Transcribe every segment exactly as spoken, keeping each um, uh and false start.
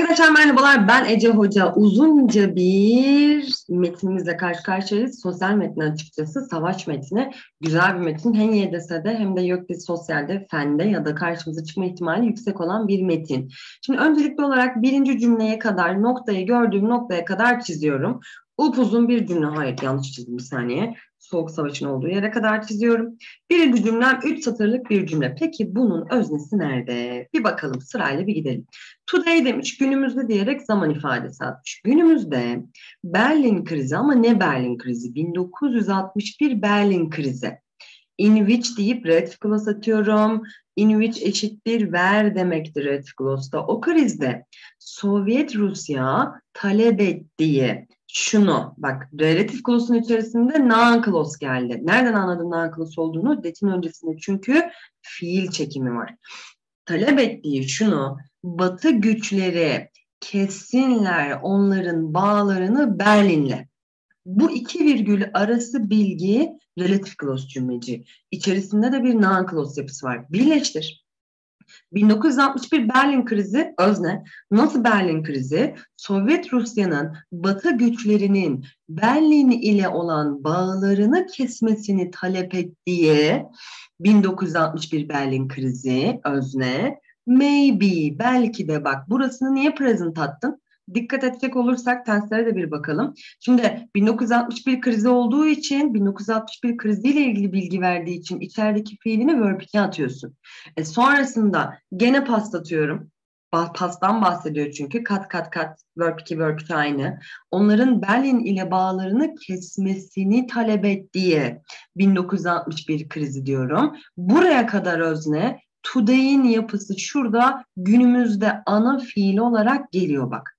Arkadaşlar merhabalar, ben Ece Hoca. Uzunca bir metnimizle karşı karşıyayız. Sosyal metni açıkçası, savaş metni. Güzel bir metin. Hem Y D S'de hem de YÖKDİ sosyalde, fende ya da karşımıza çıkma ihtimali yüksek olan bir metin. Şimdi öncelikli olarak birinci cümleye kadar, noktayı gördüğüm noktaya kadar çiziyorum. Upuzun bir cümle, hayır yanlış çizdim bir saniye. Soğuk Savaş'ın olduğu yere kadar çiziyorum. Birinci cümlem üç satırlık bir cümle. Peki bunun öznesi nerede? Bir bakalım, sırayla bir gidelim. Today demiş, günümüzde diyerek zaman ifadesi atmış. Günümüzde Berlin krizi, ama ne Berlin krizi? bin dokuz yüz altmış bir Berlin krizi. In which deyip red gloss atıyorum. In which eşittir where demektir red gloss'ta. O krizde Sovyet Rusya talep ettiği şunu, bak relatif clause'un içerisinde non clause geldi. Nereden anladım non clause olduğunu? Detin öncesinde, çünkü fiil çekimi var. Talep ettiği şunu, Batı güçleri kessinler onların bağlarını Berlin'le. Bu iki virgül arası bilgi relatif clause cümleci. İçerisinde de bir non clause yapısı var. Birleştir. bin dokuz yüz altmış bir Berlin krizi özne. Nasıl Berlin krizi? Sovyet Rusya'nın Batı güçlerinin Berlin ile olan bağlarını kesmesini talep ettiği bin dokuz yüz altmış bir Berlin krizi özne. Maybe, belki de, bak burasını niye present attın? Dikkat edecek olursak tenslere de bir bakalım. Şimdi bin dokuz yüz altmış bir krizi olduğu için, bin dokuz yüz altmış bir kriziyle ilgili bilgi verdiği için içerideki fiilini verb ikiye atıyorsun. E sonrasında gene paslatıyorum. Pastan bahsediyor çünkü. Kat kat kat, verb iki, verb iki aynı. Onların Berlin ile bağlarını kesmesini talep ettiği bin dokuz yüz altmış bir krizi diyorum. Buraya kadar özne. Today'in yapısı şurada, günümüzde ana fiil olarak geliyor bak.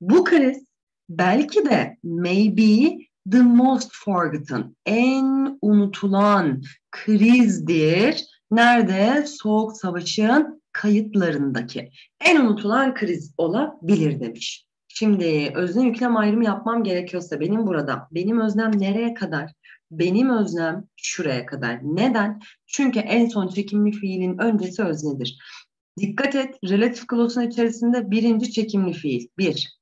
Bu kriz belki de, maybe, the most forgotten, en unutulan krizdir. Nerede? Soğuk Savaş'ın kayıtlarındaki. En unutulan kriz olabilir demiş. Şimdi özne yüklem ayrımı yapmam gerekiyorsa benim burada, benim öznem nereye kadar? Benim öznem şuraya kadar. Neden? Çünkü en son çekimli fiilin öncesi öznedir. Dikkat et, relatif clause'un içerisinde birinci çekimli fiil. Bir.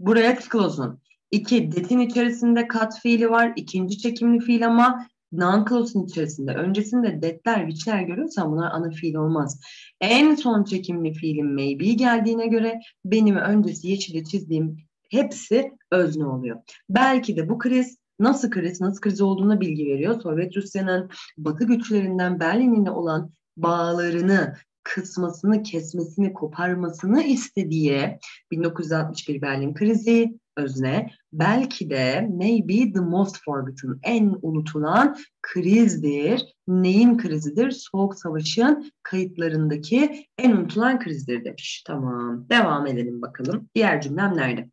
Bu relatif clause'un. İki, detin içerisinde kat fiili var. İkinci çekimli fiil ama non clause'un içerisinde. Öncesinde detler, which'ler görüyorsan bunlar ana fiil olmaz. En son çekimli fiilin maybe geldiğine göre benim öncesi yeşile çizdiğim hepsi özne oluyor. Belki de bu kriz, nasıl kriz, nasıl kriz olduğuna bilgi veriyor. Sovyet Rusya'nın Batı güçlerinden Berlin'le olan bağlarını kısmasını, kesmesini, koparmasını istediği bin dokuz yüz altmış bir Berlin krizi özne. Belki de, maybe, the most forgotten, en unutulan krizdir. Neyin krizidir? Soğuk Savaş'ın kayıtlarındaki en unutulan krizdir demiş. Tamam, devam edelim bakalım. Diğer cümlem nerede?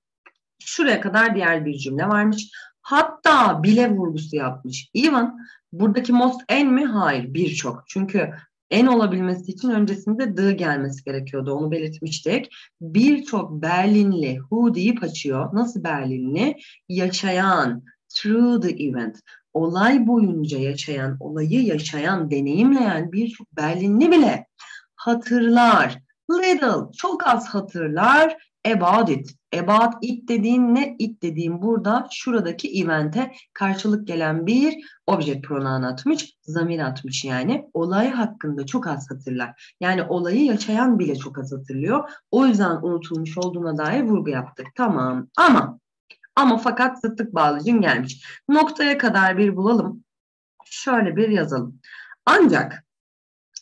Şuraya kadar diğer bir cümle varmış. Hatta bile vurgusu yapmış. Even, buradaki most en mi? Hayır, birçok. Çünkü en olabilmesi için öncesinde the gelmesi gerekiyordu. Onu belirtmiştik. Birçok Berlinli who deyip açıyor. Nasıl Berlinli? Yaşayan, through the event. Olay boyunca yaşayan, olayı yaşayan, deneyimleyen birçok Berlinli bile hatırlar. Little, çok az hatırlar. About it. About it dediğin ne? It dediğin burada, şuradaki event'e karşılık gelen bir obje pronoun atmış, zamir atmış yani. Olay hakkında çok az hatırlar. Yani olayı yaşayan bile çok az hatırlıyor. O yüzden unutulmuş olduğuna dair vurgu yaptık. Tamam, ama ama fakat zıtlık bağlacın gelmiş. Noktaya kadar bir bulalım. Şöyle bir yazalım. Ancak,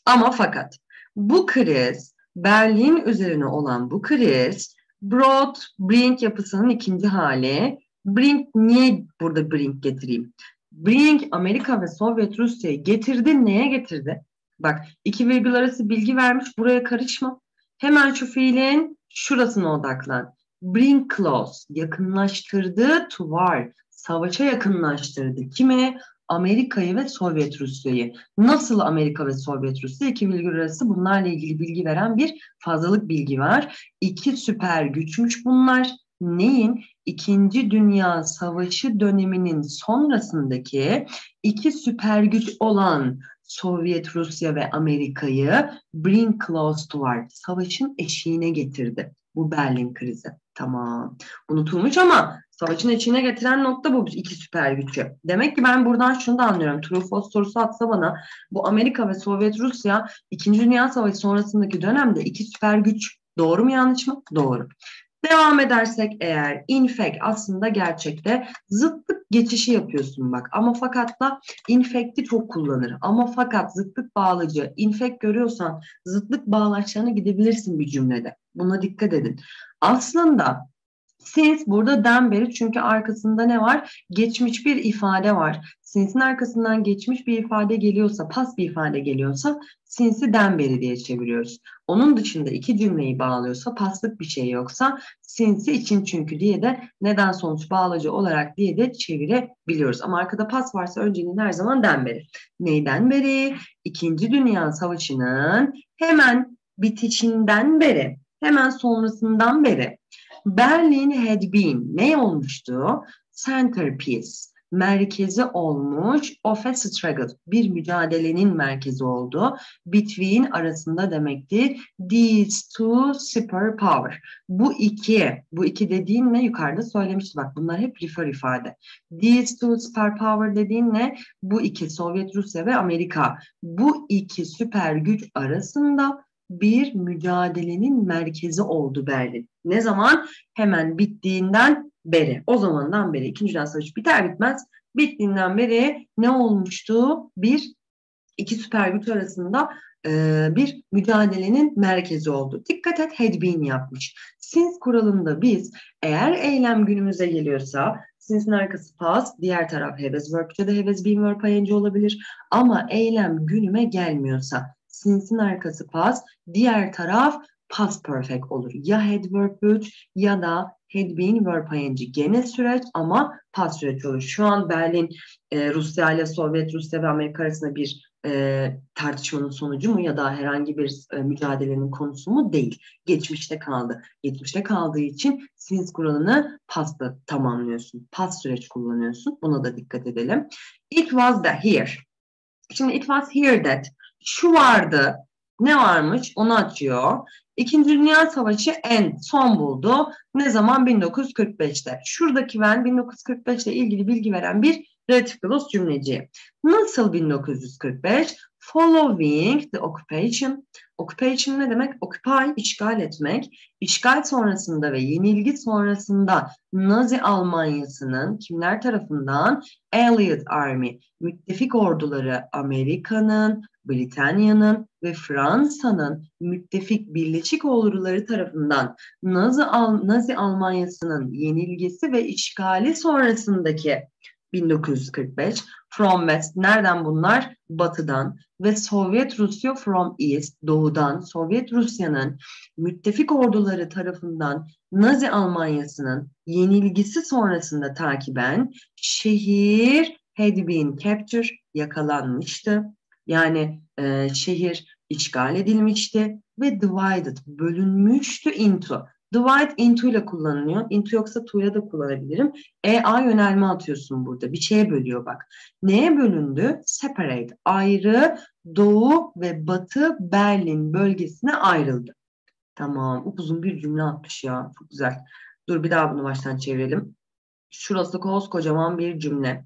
ama fakat bu kriz, Berlin üzerine olan bu kriz, brought, bring yapısının ikinci hali. Bring, niye burada bring getireyim? Bring, Amerika ve Sovyet Rusya'yı getirdi. Neye getirdi? Bak, iki virgül arası bilgi vermiş. Buraya karışma. Hemen şu fiilin şurasına odaklan. Bring close, yakınlaştırdı. Toward, savaşa yakınlaştırdı. Kimi? Amerika'yı ve Sovyet Rusya'yı. Nasıl Amerika ve Sovyet Rusya? İki virgül arası bunlarla ilgili bilgi veren bir fazlalık bilgi var. İki süper güçmüş bunlar. Neyin? İkinci Dünya Savaşı döneminin sonrasındaki iki süper güç olan Sovyet Rusya ve Amerika'yı bring close to war, savaşın eşiğine getirdi. Bu Berlin krizi. Tamam. Unutulmuş ama savaşın içine getiren nokta bu iki süper gücü. Demek ki ben buradan şunu da anlıyorum. Trufos sorusu atsa bana, bu Amerika ve Sovyet Rusya İkinci Dünya Savaşı sonrasındaki dönemde iki süper güç. Doğru mu yanlış mı? Doğru. Devam edersek eğer, infek aslında gerçekte zıtlık geçişi yapıyorsun bak. Ama fakatla infekti çok kullanır. Ama fakat zıtlık bağlacı, infek görüyorsan zıtlık bağlaçlarına gidebilirsin bir cümlede. Buna dikkat edin. Aslında siz burada den beri, çünkü arkasında ne var? Geçmiş bir ifade var. Sinsin arkasından geçmiş bir ifade geliyorsa, pas bir ifade geliyorsa sinsi den beri diye çeviriyoruz. Onun dışında iki cümleyi bağlıyorsa, paslık bir şey yoksa sinsi için çünkü diye de neden sonuç bağlacı olarak diye de çevirebiliyoruz. Ama arkada pas varsa önceliğin her zaman den beri. Neyden beri? İkinci Dünya Savaşı'nın hemen bitişinden beri, hemen sonrasından beri. Berlin had been ne olmuştu? Centerpiece, merkezi olmuş of a struggle, bir mücadelenin merkezi oldu. Between arasında demektir. These two superpower, bu iki, bu iki dediğin ne? Yukarıda söylemişti bak, bunlar hep refer ifade. These two superpower dediğin ne? Bu iki, Sovyet Rusya ve Amerika, bu iki süper güç arasında bir mücadelenin merkezi oldu Berlin. Ne zaman? Hemen bittiğinden beri. O zamandan beri, İkinci Dünya Savaşı biter bitmez bittiğinden beri ne olmuştu? Bir, iki süper güç arasında e, bir mücadelenin merkezi oldu. Dikkat et, had been yapmış. Since kuralında biz eğer eylem günümüze geliyorsa since'in arkası pas, diğer taraf has verb'de de has been verb ing olabilir. Ama eylem günüme gelmiyorsa since'in arkası pas, diğer taraf past perfect olur. Ya had verb üç ya da had been verb ing. Genel süreç ama past süreç olur. Şu an Berlin, e, Rusya ile Sovyet Rusya ve Amerika arasında bir e, tartışmanın sonucu mu ya da herhangi bir e, mücadelenin konusu mu? Değil. Geçmişte kaldı. Geçmişte kaldığı için since kuralını past'la tamamlıyorsun. Past süreç kullanıyorsun. Buna da dikkat edelim. It was the here. Şimdi it was here that. Şu vardı. Ne varmış? Onu açıyor. İkinci Dünya Savaşı en son buldu. Ne zaman? bin dokuz yüz kırk beş'te. Şuradaki ben bin dokuz yüz kırk beş ile ilgili bilgi veren bir reticulous cümleci. Nasıl bin dokuz yüz kırk beş? Following the occupation. Occupation ne demek? Occupy, işgal etmek. İşgal sonrasında ve yenilgi sonrasında Nazi Almanyası'nın kimler tarafından? Allied Army, müttefik orduları, Amerika'nın, Britanya'nın ve Fransa'nın müttefik birleşik orduları tarafından Nazi, Al Nazi Almanyası'nın yenilgisi ve işgali sonrasındaki bin dokuz yüz kırk beş, from west, nereden bunlar? Batıdan, ve Sovyet Rusya from east, doğudan, Sovyet Rusya'nın müttefik orduları tarafından Nazi Almanyası'nın yenilgisi sonrasında takiben şehir had been captured, yakalanmıştı. Yani e, şehir işgal edilmişti ve divided, bölünmüştü into. Divide into ile kullanılıyor. Into yoksa to'ya da kullanabilirim. E-A yönelme atıyorsun burada. Bir şeye bölüyor bak. Neye bölündü? Separate. Ayrı, Doğu ve Batı Berlin bölgesine ayrıldı. Tamam. Upuzun bir cümle atmış ya. Çok güzel. Dur bir daha bunu baştan çevirelim. Şurası koskocaman bir cümle.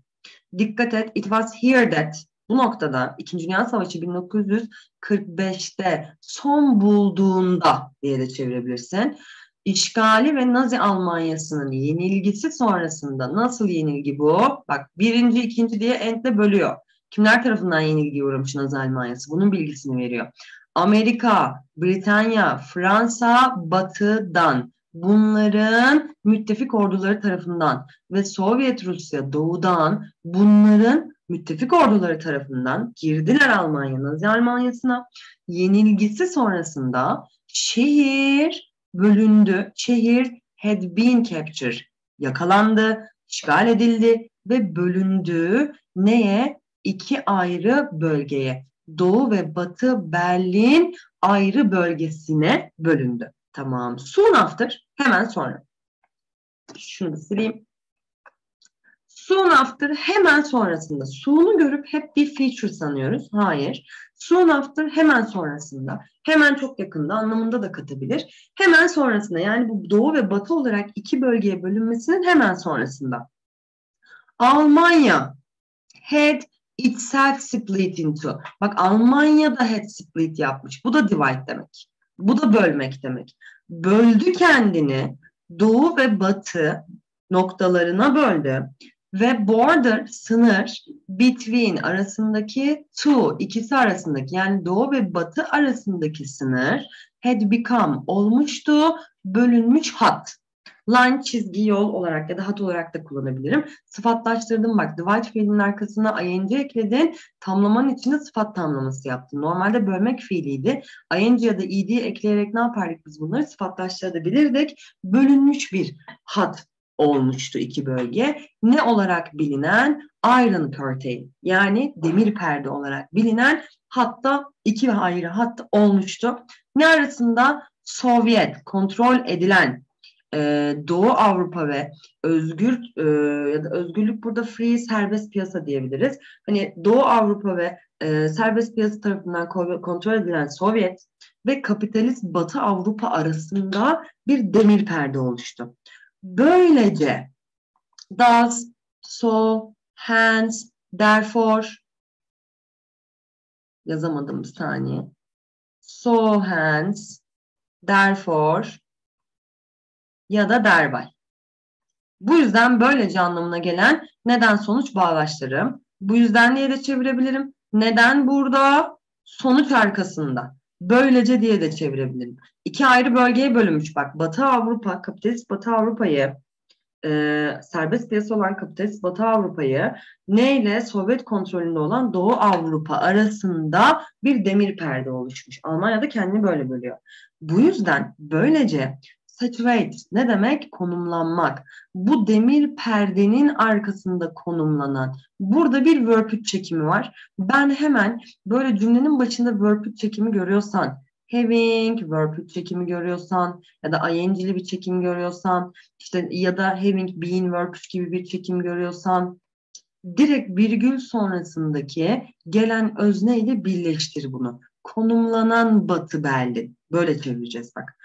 Dikkat et. It was here that. Bu noktada İkinci Dünya Savaşı bin dokuz yüz kırk beş'te son bulduğunda diye de çevirebilirsin. İşgali ve Nazi Almanyası'nın yenilgisi sonrasında, nasıl yenilgi bu? Bak birinci, ikinci diye end'le bölüyor. Kimler tarafından yenilgiye uğramış Nazi Almanyası? Bunun bilgisini veriyor. Amerika, Britanya, Fransa, Batı'dan, bunların müttefik orduları tarafından ve Sovyet Rusya Doğu'dan, bunların müttefik orduları tarafından girdiler Almanya'nın Nazi Almanyası'na. Yenilgisi sonrasında şehir bölündü. Şehir had been captured, yakalandı, işgal edildi ve bölündü. Neye? İki ayrı bölgeye. Doğu ve Batı Berlin ayrı bölgesine bölündü. Tamam. Soon after, hemen sonra. Şunu sileyim. Soon after hemen sonrasında. Soon'u görüp hep bir feature sanıyoruz. Hayır. Soon after hemen sonrasında. Hemen çok yakında anlamında da katabilir. Hemen sonrasında, yani bu doğu ve batı olarak iki bölgeye bölünmesinin hemen sonrasında. Almanya had itself split into. Bak, Almanya da had split yapmış. Bu da divide demek. Bu da bölmek demek. Böldü kendini. Doğu ve batı noktalarına böldü. Ve border, sınır, between, arasındaki, two, ikisi arasındaki, yani doğu ve batı arasındaki sınır had become, olmuştu, bölünmüş hat. Line, çizgi, yol olarak ya da hat olarak da kullanabilirim. Sıfatlaştırdım bak. Divide fiilinin arkasına ing ekledin. Tamlamanın içinde sıfat tamlaması yaptın. Normalde bölmek fiiliydi. ing ya da ed ekleyerek ne yapardık biz bunları? Sıfatlaştırabilirdik. Bölünmüş bir hat olmuştu iki bölge. Ne olarak bilinen? Iron curtain, yani demir perde olarak bilinen, hatta iki ayrı hat olmuştu. Ne arasında? Sovyet, kontrol edilen Ee, Doğu Avrupa ve özgür e, ya da özgürlük burada free, serbest piyasa diyebiliriz. Hani Doğu Avrupa ve e, serbest piyasa tarafından kontrol edilen Sovyet ve kapitalist Batı Avrupa arasında bir demir perde oluştu. Böylece does, so, hence, therefore, yazamadım bir saniye. So, hence, therefore ya da derbay. Bu yüzden, böylece anlamına gelen neden sonuç bağdaştırırım. Bu yüzden diye de çevirebilirim. Neden burada? Sonuç arkasında. Böylece diye de çevirebilirim. İki ayrı bölgeye bölünmüş. Bak, Batı Avrupa, kapitalist Batı Avrupa'yı, e, serbest piyasa olan kapitalist Batı Avrupa'yı neyle? Sovyet kontrolünde olan Doğu Avrupa arasında bir demir perde oluşmuş. Almanya'da kendini böyle bölüyor. Bu yüzden böylece saturate ne demek? Konumlanmak. Bu demir perdenin arkasında konumlanan. Burada bir verb üç çekimi var. Ben hemen böyle cümlenin başında verb üç çekimi görüyorsan, having, verb üç çekimi görüyorsan ya da ing'li bir çekim görüyorsan, işte ya da having, being, verb üç gibi bir çekim görüyorsan, direkt virgül sonrasındaki gelen özne ile birleştir bunu. Konumlanan Batı Berlin. Böyle çevireceğiz bak.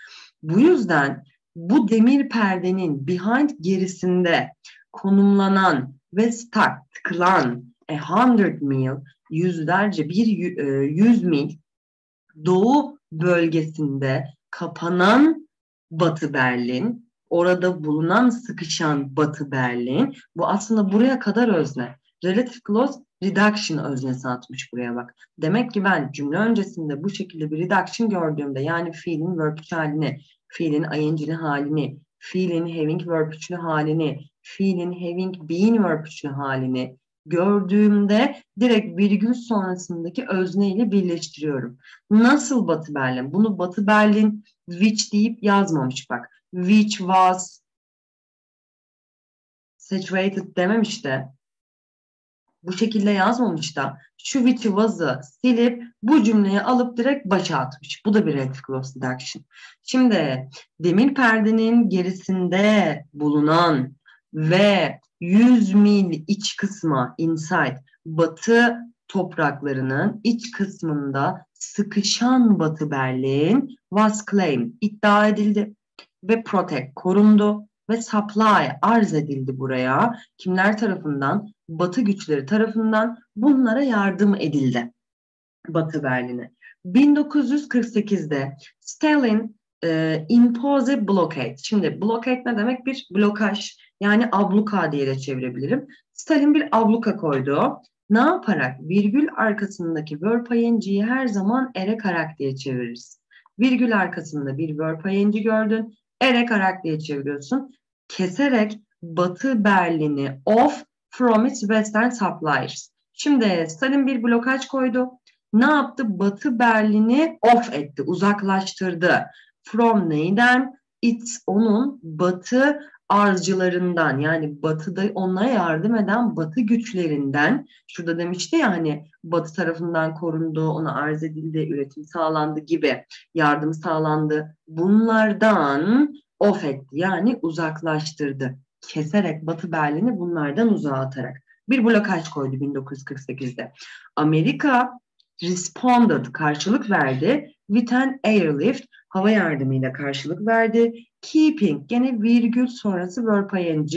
Bu yüzden bu demir perdenin behind, gerisinde konumlanan ve stuck, tıkılan a hundred mil, yüzlerce, bir yüz mil doğu bölgesinde kapanan Batı Berlin, orada bulunan, sıkışan Batı Berlin, bu aslında buraya kadar özne. Relative clause reduction öznesi atmış buraya bak. Demek ki ben cümle öncesinde bu şekilde bir reduction gördüğümde, yani fiilin verb üç halini, fiilin ing'li halini, fiilin having verb üçlü halini, fiilin having being verb üçlü halini gördüğümde direkt virgül sonrasındaki özne ile birleştiriyorum. Nasıl Batı Berlin? Bunu Batı Berlin which deyip yazmamış bak. Which was saturated dememiş de, bu şekilde yazmamış da, şu which was'ı silip bu cümleyi alıp direkt başa atmış. Bu da bir relative clause reduction. Şimdi demir perdenin gerisinde bulunan ve yüz mil iç kısma, inside, batı topraklarının iç kısmında sıkışan Batı Berlin was claimed, iddia edildi ve protect, korundu ve supply, arz edildi buraya. Kimler tarafından? Batı güçleri tarafından bunlara yardım edildi. Batı Berlin'e. bin dokuz yüz kırk sekizde Stalin e, impose a blockade. Şimdi blockade ne demek? Bir blokaj, yani abluka diye de çevirebilirim. Stalin bir abluka koydu. Ne yaparak? Virgül arkasındaki verb ing'yi her zaman ere karak diye çeviririz. Virgül arkasında bir verb ing gördün. Ere karak diye çeviriyorsun. Keserek Batı Berlin'i off from its western suppliers. Şimdi Stalin bir blokaj koydu. Ne yaptı? Batı Berlin'i off etti, uzaklaştırdı. From neyden? It's, onun batı arzcılarından, yani batıda ona yardım eden batı güçlerinden. Şurada demişti ya hani batı tarafından korundu, ona arz edildi, üretim sağlandı gibi, yardım sağlandı. Bunlardan off etti, yani uzaklaştırdı. keserek Batı Berlin'i bunlardan uzağa atarak bir blokaj koydu bin dokuz yüz kırk sekizde. Amerika responded, karşılık verdi. With an airlift, hava yardımıyla karşılık verdi. Keeping, gene virgül sonrası verb ing.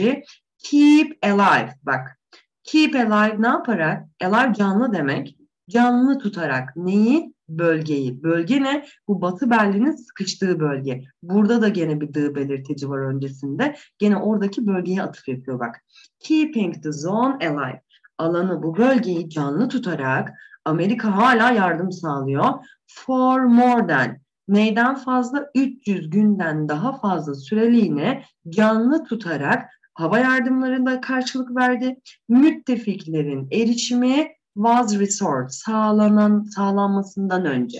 Keep alive, bak. Keep alive ne yaparak? Alive canlı demek. Canlı tutarak neyi? Bölgeyi. Bölge ne? Bu Batı Berlin'in sıkıştığı bölge. Burada da gene bir dı belirtici var öncesinde. Gene oradaki bölgeye atıf yapıyor bak. Keeping the zone alive. Alanı, bu bölgeyi canlı tutarak Amerika hala yardım sağlıyor. For more than, neyden fazla? üç yüz günden daha fazla süreliğine canlı tutarak hava yardımlarında karşılık verdi. Müttefiklerin erişimi was restored, sağlanan, sağlanmasından önce.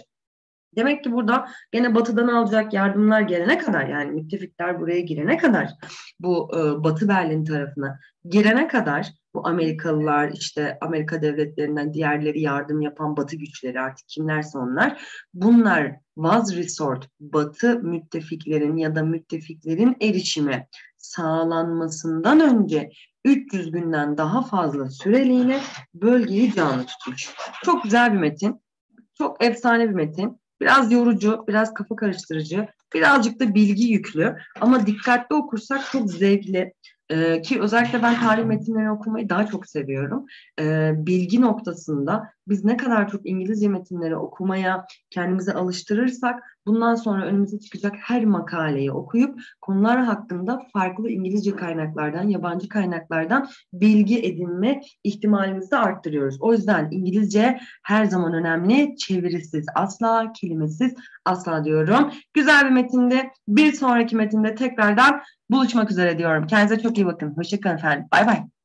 Demek ki burada gene batıdan alacak yardımlar gelene kadar, yani müttefikler buraya girene kadar, bu e, Batı Berlin tarafına girene kadar bu Amerikalılar, işte Amerika devletlerinden diğerleri, yardım yapan Batı güçleri, artık kimlerse onlar, bunlar was restored, Batı müttefiklerin ya da müttefiklerin erişimi sağlanmasından önce üç yüz günden daha fazla süreliğine bölgeyi canlı tutmuş. Çok güzel bir metin, çok efsane bir metin. Biraz yorucu, biraz kafa karıştırıcı, birazcık da bilgi yüklü ama dikkatli okursak çok zevkli. Ee, ki özellikle ben tarih metinlerini okumayı daha çok seviyorum. Ee, bilgi noktasında biz ne kadar çok İngilizce metinleri okumaya kendimizi alıştırırsak, bundan sonra önümüze çıkacak her makaleyi okuyup konular hakkında farklı İngilizce kaynaklardan, yabancı kaynaklardan bilgi edinme ihtimalimizi de arttırıyoruz. O yüzden İngilizce her zaman önemli, çevirisiz asla, kelimesiz asla diyorum. Güzel bir metinde, bir sonraki metinde tekrardan buluşmak üzere diyorum. Kendinize çok iyi bakın. Hoşçakalın efendim. Bay bay.